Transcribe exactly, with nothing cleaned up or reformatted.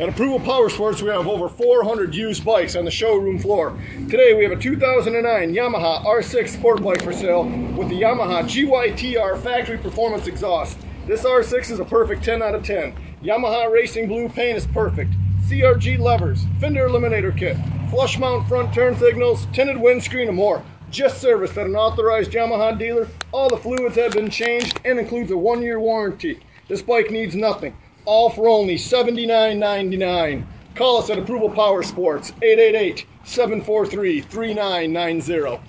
At Approval Powersports, we have over four hundred used bikes on the showroom floor. Today we have a two thousand nine Yamaha R six sport bike for sale with the Yamaha G Y T R factory performance exhaust. This R six is a perfect ten out of ten. Yamaha Racing Blue paint is perfect. C R G levers, fender eliminator kit, flush mount front turn signals, tinted windscreen and more. Just serviced at an authorized Yamaha dealer. All the fluids have been changed and includes a one year warranty. This bike needs nothing. All for only seventy-nine ninety-nine. Call us at Approval Powersports, eight eight eight, seven four three, three nine nine zero.